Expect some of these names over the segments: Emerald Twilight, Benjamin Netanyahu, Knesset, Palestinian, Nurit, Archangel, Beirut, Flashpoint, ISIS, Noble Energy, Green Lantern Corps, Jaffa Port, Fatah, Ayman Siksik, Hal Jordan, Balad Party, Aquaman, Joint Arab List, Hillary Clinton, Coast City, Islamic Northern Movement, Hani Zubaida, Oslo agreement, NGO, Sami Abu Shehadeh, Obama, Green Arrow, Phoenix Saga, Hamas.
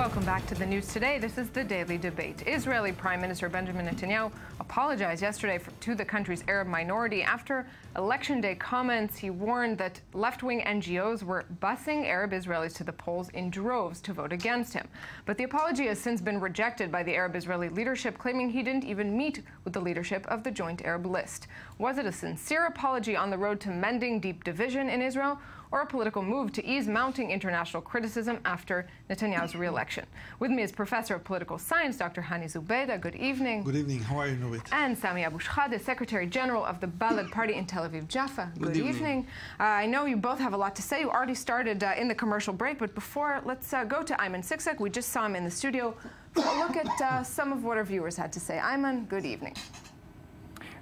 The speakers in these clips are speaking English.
Welcome back to the news today. This is the Daily Debate. Israeli Prime Minister Benjamin Netanyahu apologized yesterday to the country's Arab minority after Election Day comments. He warned that left-wing NGOs were busing Arab Israelis to the polls in droves to vote against him. But the apology has since been rejected by the Arab Israeli leadership, claiming he didn't even meet with the leadership of the Joint Arab List. Was it a sincere apology on the road to mending deep division in Israel, or a political move to ease mounting international criticism after Netanyahu's re-election? With me is Professor of Political Science, Dr. Hani Zubaida. Good evening. Good evening. How are you, Novit? And Sami Abu Shehadeh, Secretary General of the Balad Party in Tel Aviv, Jaffa. Good evening. I know you both have a lot to say. You already started in the commercial break, but before, let's go to Ayman Siksik. We just saw him in the studio. We'll look at some of what our viewers had to say. Ayman, good evening.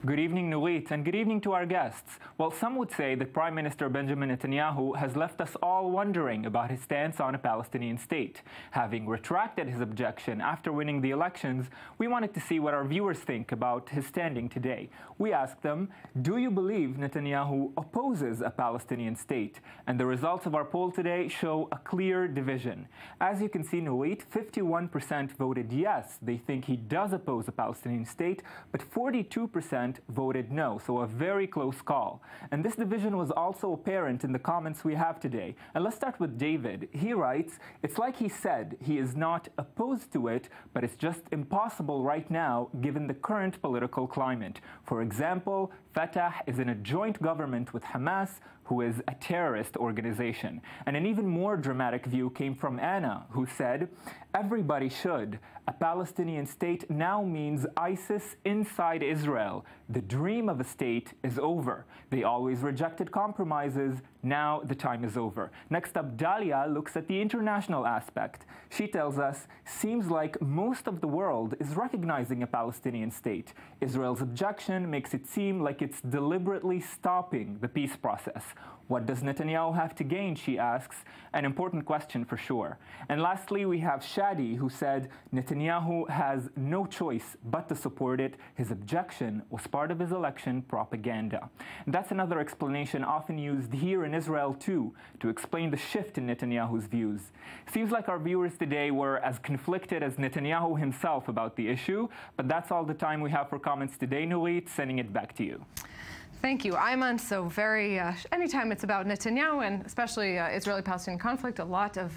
Good evening, Nurit, and good evening to our guests. Well, some would say that Prime Minister Benjamin Netanyahu has left us all wondering about his stance on a Palestinian state. Having retracted his objection after winning the elections, we wanted to see what our viewers think about his standing today. We asked them, do you believe Netanyahu opposes a Palestinian state? And the results of our poll today show a clear division. As you can see, Nurit, 51% voted yes. They think he does oppose a Palestinian state, but 42% voted no, so a very close call. And this division was also apparent in the comments we have today. And let's start with David. He writes, it's like he said, he is not opposed to it, but it's just impossible right now given the current political climate. For example, Fatah is in a joint government with Hamas, who is a terrorist organization. And an even more dramatic view came from Anna, who said, everybody should. A Palestinian state now means ISIS inside Israel. The dream of a state is over. They always rejected compromises. Now the time is over. Next up, Dalia looks at the international aspect. She tells us, seems like most of the world is recognizing a Palestinian state. Israel's objection makes it seem like it's deliberately stopping the peace process. What does Netanyahu have to gain, she asks? An important question for sure. And lastly, we have Shadi, who said Netanyahu has no choice but to support it. His objection was part of his election propaganda. And that's another explanation often used here in Israel, too, to explain the shift in Netanyahu's views. Seems like our viewers today were as conflicted as Netanyahu himself about the issue, but that's all the time we have for comments today, Nurit. Sending it back to you. Thank you, Ayman. So very, anytime it's about Netanyahu and especially Israeli-Palestinian conflict, a lot of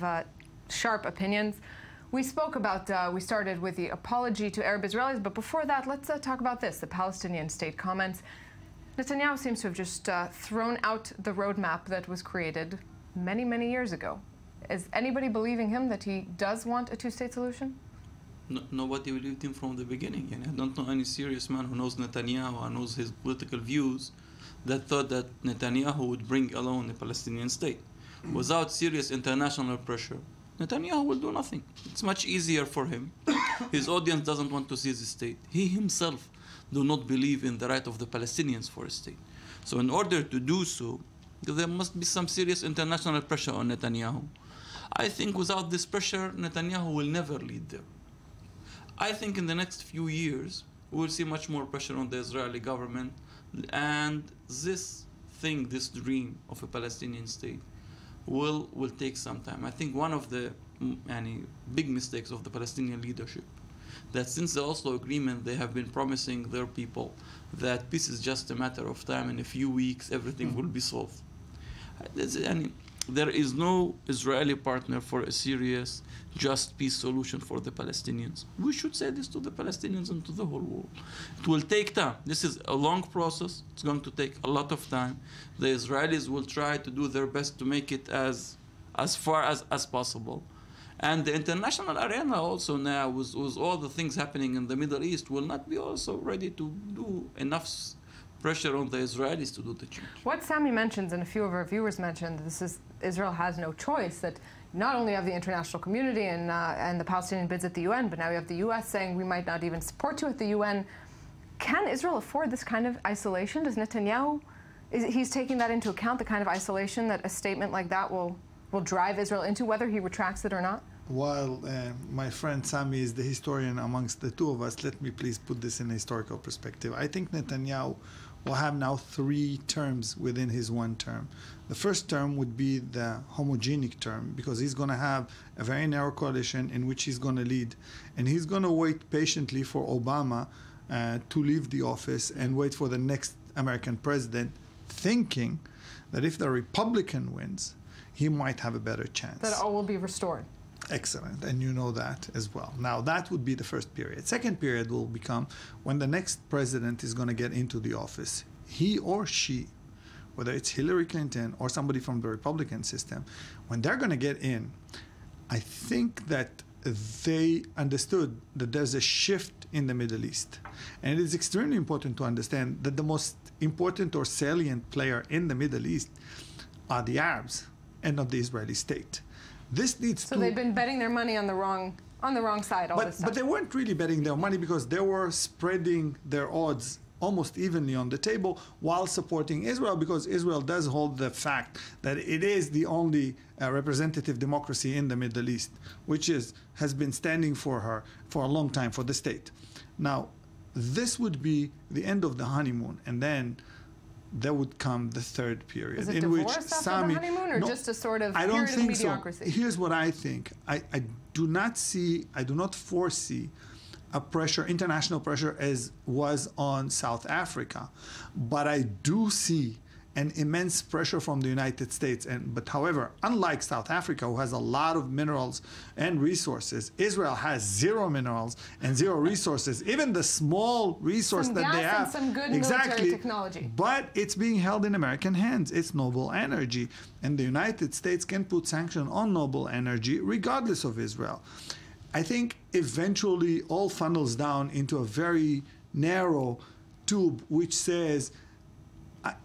sharp opinions. We spoke about, we started with the apology to Arab Israelis, but before that, let's talk about this, the Palestinian state comments. Netanyahu seems to have just thrown out the roadmap that was created many, many years ago. Is anybody believing him that he does want a two-state solution? No, nobody believed him from the beginning. And I don't know any serious man who knows Netanyahu and knows his political views that thought that Netanyahu would bring alone a Palestinian state. Without serious international pressure, Netanyahu will do nothing. It's much easier for him. His audience doesn't want to see the state. He himself do not believe in the right of the Palestinians for a state. So in order to do so, there must be some serious international pressure on Netanyahu. I think without this pressure, Netanyahu will never lead there. I think in the next few years, we will see much more pressure on the Israeli government. And this thing, this dream of a Palestinian state will take some time. I think one of the big mistakes of the Palestinian leadership, that since the Oslo agreement, they have been promising their people that peace is just a matter of time. In a few weeks, everything will be solved. There is no Israeli partner for a serious, just peace solution for the Palestinians. We should say this to the Palestinians and to the whole world. It will take time. This is a long process. It's going to take a lot of time. The Israelis will try to do their best to make it as far as possible. And the international arena also now, with all the things happening in the Middle East, will not be also ready to do enough pressure on the Israelis to do the change. What Sami mentions, and a few of our viewers mentioned, this is Israel has no choice, that not only have the international community and the Palestinian bids at the UN, but now we have the US saying we might not even support you at the UN. Can Israel afford this kind of isolation? Does Netanyahu, he's taking that into account, the kind of isolation that a statement like that will drive Israel into, whether he retracts it or not? While my friend Sami is the historian amongst the two of us, let me please put this in a historical perspective. I think Netanyahu will have now three terms within his one term. The first term would be the homogenic term, because he's going to have a very narrow coalition in which he's going to lead. And he's going to wait patiently for Obama to leave the office and wait for the next American president, thinking that if the Republican wins, he might have a better chance. That all will be restored. Excellent, and you know that as well. Now, that would be the first period. Second period will become when the next president is going to get into the office. He or she, whether it's Hillary Clinton or somebody from the Republican system, when they're going to get in, I think that they understood that there's a shift in the Middle East. And it is extremely important to understand that the most important or salient player in the Middle East are the Arabs and not the Israeli state. This needs so to, they've been betting their money on the wrong side all this time. But they weren't really betting their money, because they were spreading their odds almost evenly on the table while supporting Israel, because Israel does hold the fact that it is the only representative democracy in the Middle East, which has been standing for a long time for the state. Now, this would be the end of the honeymoon, and then there would come the third period. Is it in divorce which Sami, after the honeymoon, or no, just a sort of period of mediocrity? So. Here's what I think. I do not foresee a pressure, international pressure, as was on South Africa, but I do see an immense pressure from the United States. However, unlike South Africa, who has a lot of minerals and resources, Israel has zero minerals and zero resources. Even the small resource some that gas they have, and some good military technology. But it's being held in American hands. It's Noble Energy, and the United States can put sanctions on Noble Energy regardless of Israel. I think eventually all funnels down into a very narrow tube, which says,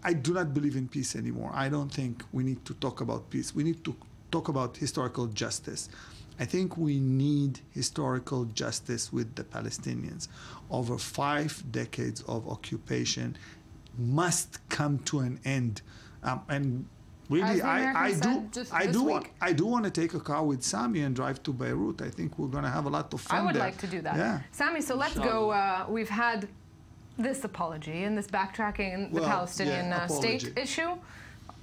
I do not believe in peace anymore. I don't think we need to talk about peace. We need to talk about historical justice. I think we need historical justice with the Palestinians. Over 5 decades of occupation must come to an end. And really, I do want to take a car with Sami and drive to Beirut. I think we're going to have a lot of fun there. I would like to do that. Yeah. Sami, so let's go. We've had this apology and this backtracking and the Palestinian state issue,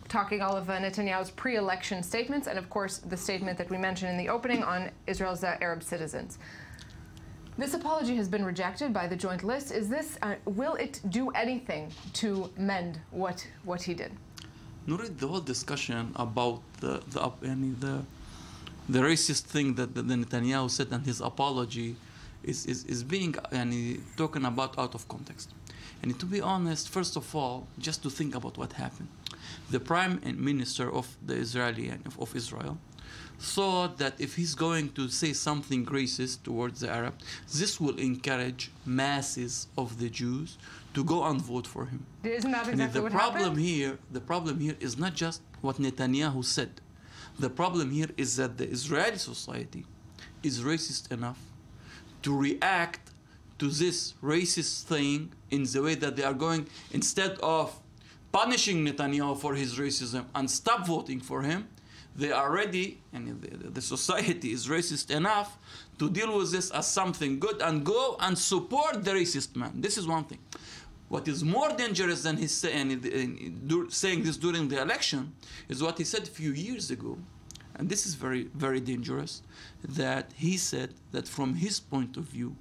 talking all of Netanyahu's pre-election statements, and of course the statement that we mentioned in the opening on Israel's Arab citizens. This apology has been rejected by the Joint List. Is this will it do anything to mend what he did? Nurid, the whole discussion about the racist thing that the Netanyahu said and his apology is being talking about out of context. And to be honest, first of all, just to think about what happened. The prime minister of the Israel thought that if he's going to say something racist towards the Arab, this will encourage masses of the Jews to go and vote for him. Isn't that exactly what happened? The problem here is not just what Netanyahu said. The problem here is that the Israeli society is racist enough to react to this racist thing in the way that they are going, instead of punishing Netanyahu for his racism and stop voting for him, they are ready, and the society is racist enough to deal with this as something good and go and support the racist man. This is one thing. What is more dangerous than his saying this during the election is what he said a few years ago. And this is very, very dangerous, that he said that from his point of view,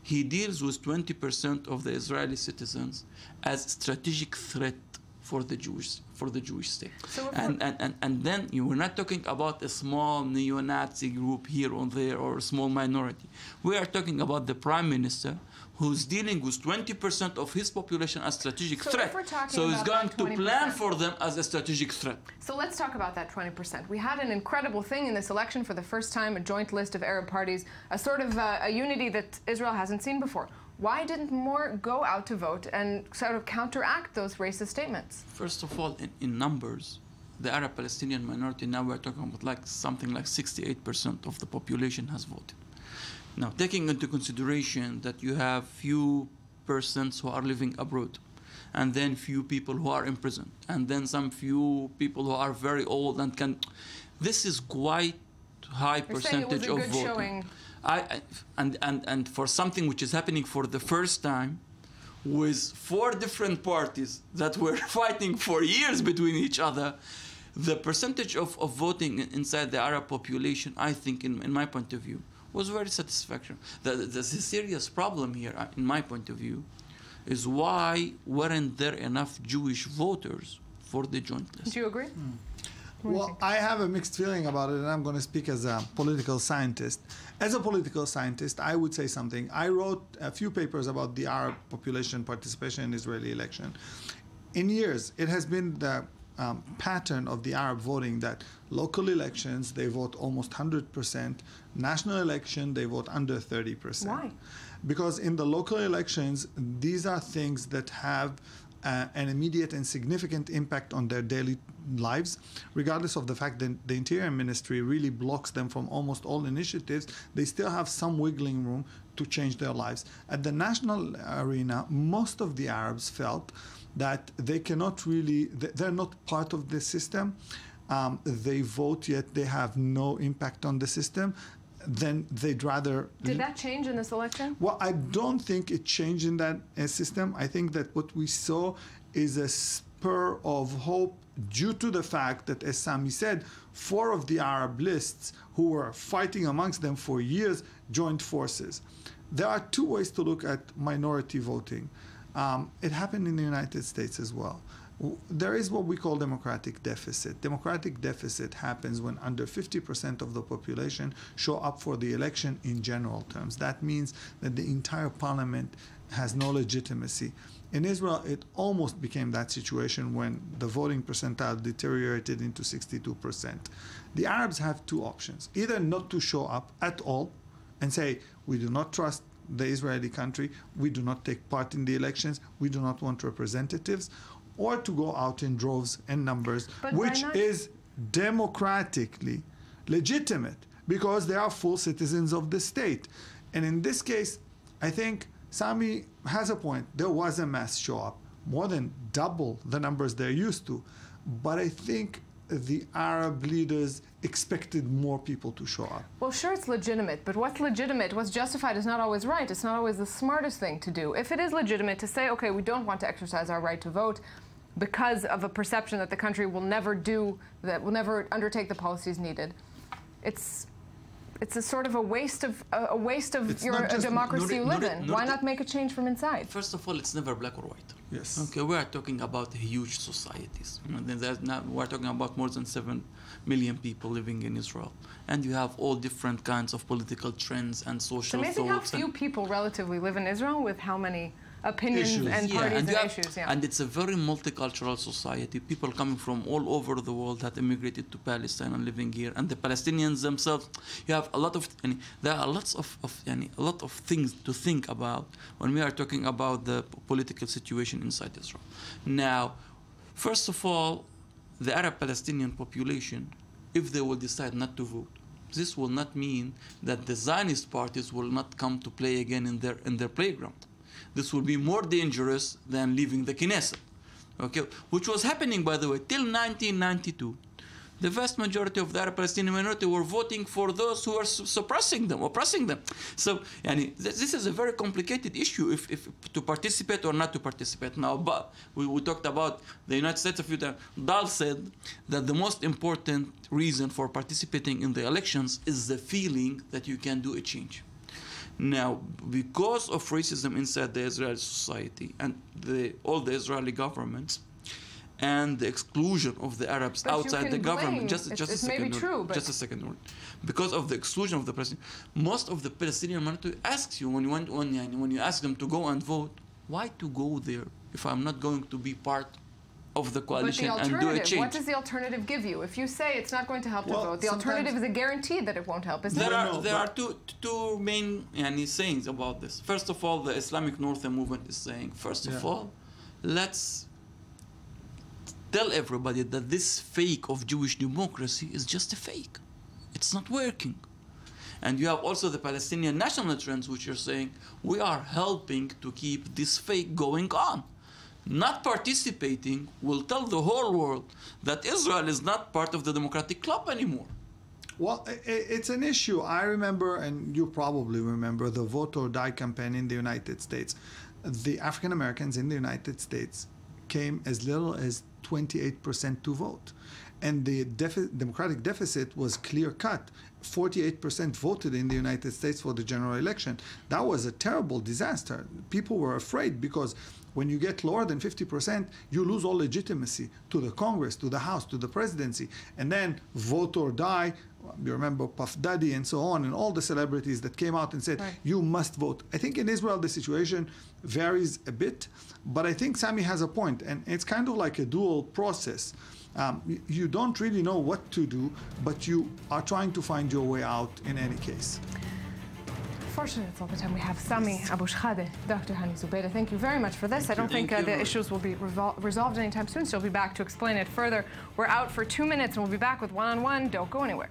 he deals with 20% of the Israeli citizens as strategic threat for the Jewish state. So and then you were not talking about a small neo-Nazi group here or there or a small minority. We are talking about the prime minister who's dealing with 20% of his population as strategic threat. So he's going to plan for them as a strategic threat. So let's talk about that 20%. We had an incredible thing in this election for the first time, a joint list of Arab parties, a sort of a unity that Israel hasn't seen before. Why didn't more go out to vote and sort of counteract those racist statements? First of all, in numbers, the Arab-Palestinian minority, now we're talking about like something like 68% of the population has voted. Now, taking into consideration that you have few persons who are living abroad, and then few people who are in prison, and then some few people who are very old and can... This is quite high percentage of voting. And for something which is happening for the first time, with four different parties that were fighting for years between each other, the percentage of voting inside the Arab population, I think, in my point of view, was very satisfactory. The serious problem here, in my point of view, is why weren't there enough Jewish voters for the joint list? Do you agree? Mm. Well, I have a mixed feeling about it, and I'm going to speak as a political scientist. As a political scientist, I would say something. I wrote a few papers about the Arab population participation in Israeli election. In years, it has been the pattern of the Arab voting that local elections, they vote almost 100%. National election, they vote under 30%. Why? Because in the local elections, these are things that have an immediate and significant impact on their daily lives, regardless of the fact that the Interior Ministry really blocks them from almost all initiatives. They still have some wiggling room to change their lives. At the national arena, most of the Arabs felt that they cannot really, they're not part of the system. They vote, yet they have no impact on the system. Then they'd rather... Did that change in this election? Well, I don't think it changed in that system. I think that what we saw is a spur of hope due to the fact that, as Sami said, four of the Arab lists who were fighting amongst them for years joined forces. There are two ways to look at minority voting. It happened in the United States as well. There is what we call democratic deficit. Democratic deficit happens when under 50% of the population show up for the election in general terms. That means that the entire parliament has no legitimacy. In Israel, it almost became that situation when the voting percentile deteriorated into 62%. The Arabs have two options: either not to show up at all and say, we do not trust the Israeli country, we do not take part in the elections, we do not want representatives, or to go out in droves and numbers, which is democratically legitimate because they are full citizens of the state. And in this case, I think Sami has a point. There was a mass show up, more than double the numbers they're used to. But I think the Arab leaders expected more people to show up. Well, sure, it's legitimate, but what's legitimate, what's justified is not always right. It's not always the smartest thing to do. If it is legitimate to say, okay, we don't want to exercise our right to vote because of a perception that the country will never do, that will never undertake the policies needed, it's a sort of a waste of your democracy you live in. Why not make a change from inside? First of all, it's never black or white. Yes. Okay, we are talking about huge societies. We're talking about more than 7 million people living in Israel, and you have all different kinds of political trends and social thoughts. It's amazing how few people relatively live in Israel with how many opinions and parties and issues. Yeah. And it's a very multicultural society. People coming from all over the world that immigrated to Palestine and living here, and the Palestinians themselves. You have a lot of, there are lots of things to think about when we are talking about the political situation inside Israel. Now, first of all, the Arab-Palestinian population, if they will decide not to vote, this will not mean that the Zionist parties will not come to play again in their playground. This will be more dangerous than leaving the Knesset, okay? Which was happening, by the way, till 1992. The vast majority of the Arab-Palestinian minority were voting for those who were suppressing them, oppressing them. So, this is a very complicated issue, if to participate or not to participate. Now, but we talked about the United States a few times. Dahl said that the most important reason for participating in the elections is the feeling that you can do a change. Now, because of racism inside the Israeli society and all the Israeli governments, and the exclusion of the Arabs outside the government, just a second, because of the exclusion of the Palestinians, most of the Palestinian minority asks you when you ask them to go and vote, why to go there if I'm not going to be part of the coalition and do a change? What does the alternative give you? If you say it's not going to help the vote, the alternative is a guarantee that it won't help. There are two main sayings about this. First of all, the Islamic Northern Movement is saying, first of all, let's tell everybody that this fake of Jewish democracy is just a fake. It's not working. And you have also the Palestinian national trends, which are saying, we are helping to keep this fake going on. Not participating will tell the whole world that Israel is not part of the democratic club anymore. Well, it's an issue. I remember, and you probably remember, the Vote or Die campaign in the United States. the African Americans in the United States came as little as 28% to vote. And the democratic deficit was clear-cut. 48% voted in the United States for the general election. That was a terrible disaster. People were afraid because when you get lower than 50%, you lose all legitimacy to the Congress, to the House, to the presidency. And then vote or die. You remember Puff Daddy and so on, and all the celebrities that came out and said, right, you must vote. I think in Israel, the situation varies a bit. But I think Sami has a point. And it's kind of like a dual process. You don't really know what to do, but you are trying to find your way out in any case. Fortunately, it's all the time we have. Sami Abu Shehadeh, Dr. Hani Zubaida, thank you very much for this. I don't think the issues will be resolved anytime soon, so we'll be back to explain it further. We're out for 2 minutes, and we'll be back with One on One. Don't go anywhere.